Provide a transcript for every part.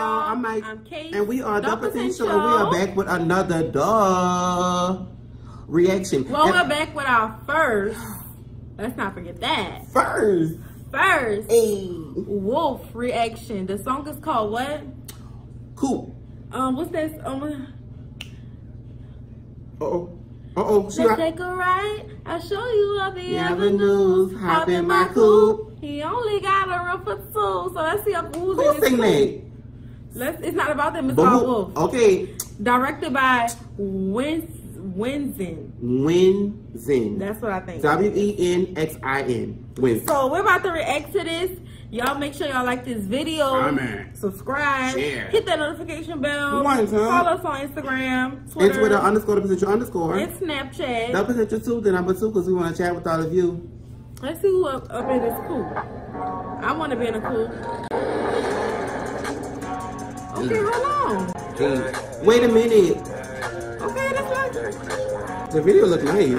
y'all. I'm Mike. I'm Kate. And we are The Potential. And we are back with another reaction. Well, we're back with our first. Let's not forget that. First. Wolf reaction. The song is called what? Cool. What's that? Let's take a ride. I'll show you all the avenues. Hop in my coupe. He only got a room for two. So let's see who's in it. It's not about them. It's called Wolf. Okay. Directed by Wenxin. That's what I think. W-E-N-X-I-N. Wenxin. So we're about to react to this. Y'all make sure y'all like this video. Comment. Subscribe. Share. Hit that notification bell. Follow us on Instagram, Twitter. It's Twitter _The_Potential_. And Snapchat. The Potential 2, the number 2, because we want to chat with all of you. Let's see who up in this cool. I want to be in a cool. Okay, hold on. Wait a minute. Okay, that's like the video looks nice.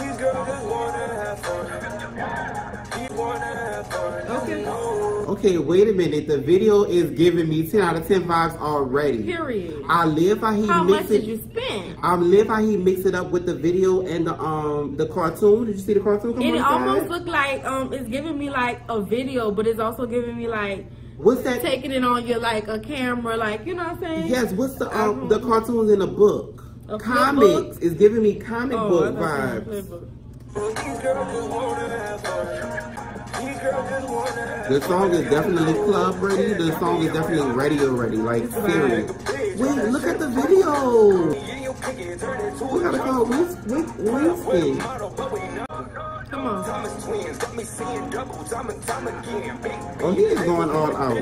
these girls just wanna have fun. He wanna have fun. Okay, wait a minute. The video is giving me 10 out of 10 vibes already. Period. I live how he mixed it. How much did you spend? I live how he mixed it up with the video and the cartoon. Did you see the cartoon? It almost looked like it's giving me like a video, but it's also giving me like what's that? Taking it on your like a camera, like you know what I'm saying? Yes. What's the cartoons in the book? Comics is giving me comic book vibes. The song is definitely club ready. The song is definitely ready already. Like, serious. Wait, look at the video. We gotta call Winston. Come on. Oh, he is going all out.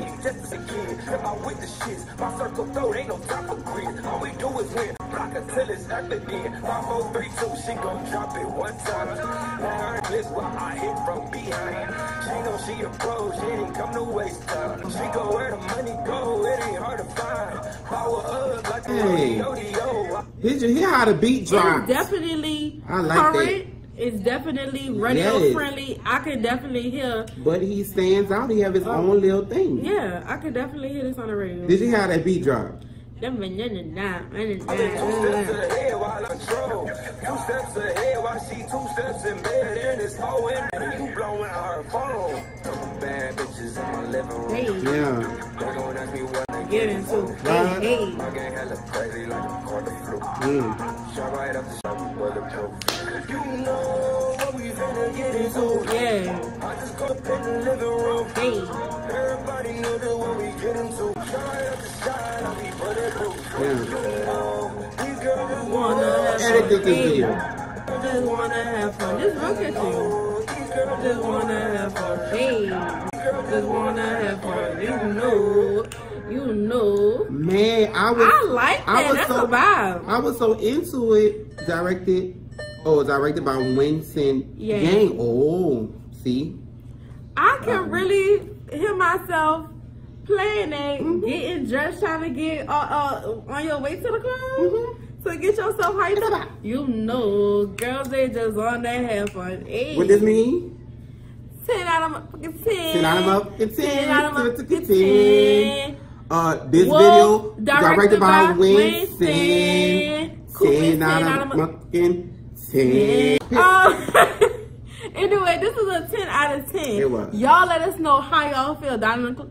Until it's up again, 5, 4, 3, 2, she gon' drop it one time. Now her is where I hit from behind. She know she a pro, she ain't come to waste time. She go where the money go, it ain't hard to find. Power up like the rodeo. Did you hear how the beat drops? Definitely current. It's definitely radio friendly. I can definitely hear. But he stands out. He have his own little thing. Yeah, I can definitely hear this on the radio. Did you hear how that beat dropped? Them I just got in the living room. Everybody knew that what we get into. Man, I like that. I was so into it. Directed by Winston. Yeah. Gang. Oh, see. I can really hear myself playing it, getting dressed, trying to get on your way to the club. So get yourself hyped up. You know, girls, they just on their have fun. Hey. What does this mean? 10 out of my fucking 10. 10 out of my fucking 10. 10 out of my fucking 10. This video, directed by Winston. 10 out of my fucking 10. Anyway, this is a 10 out of 10. It was. Y'all let us know how y'all feel down in the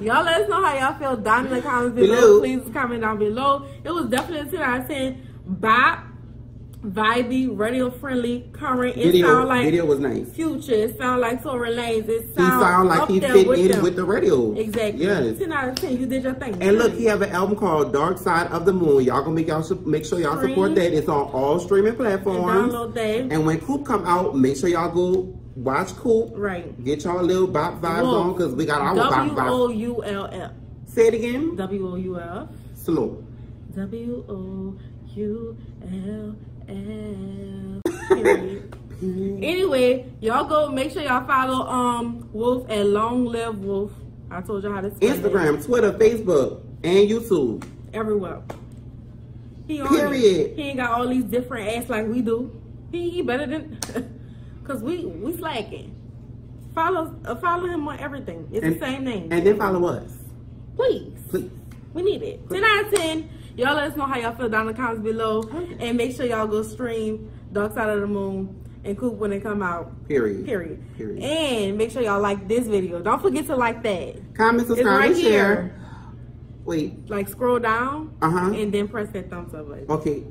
y'all let us know how y'all feel down in the comments below. Please comment down below. It was definitely a 10 out of 10. Bop. vibey, radio-friendly, current. It sound like video was nice. Future. It sound like Tory Lanez. It sound like he fit in with the radio. Exactly. Yes. 10 out of 10. You did your thing. And look, he have an album called Dark Side of the Moon. Y'all gonna make sure y'all support that. It's on all streaming platforms. And download that. And when Coop come out, make sure y'all go watch Coop. Right. Get y'all little bop vibes on, because we got our bop vibes. W-O-U-L-F. Say it again. W-O-U-L. Slow. W-O-U-L-F. Anyway, y'all go make sure y'all follow Wolf at Long Live Wolf. I told y'all how to spell Instagram, it. Twitter, Facebook, and YouTube. Everywhere. He he ain't got all these different ass like we do. He better than cause we slacking. Follow him on everything. It's the same name. And then follow us. Please. Please. We need it. 10 out of 10. Y'all let us know how y'all feel down in the comments below. And make sure y'all go stream Dark Side of the Moon and Coop when it come out. Period. And make sure y'all like this video. Don't forget to like that. Comment, subscribe, and share. Wait. Like scroll down. And then press that thumbs up button. Okay.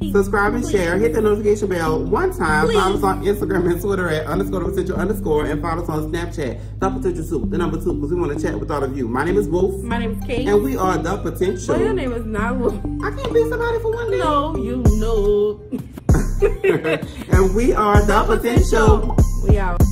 Peace. Subscribe and share. Hit the notification bell one time. Follow us on Instagram and Twitter at _thepotential_. And follow us on Snapchat. The Potential 2. The number 2. Because we want to chat with all of you. My name is Wolf. My name is Kate. And we are The Potential. Well, your name is not Wolf. I can't be somebody for one day. No, you know. And we are The Potential. We out.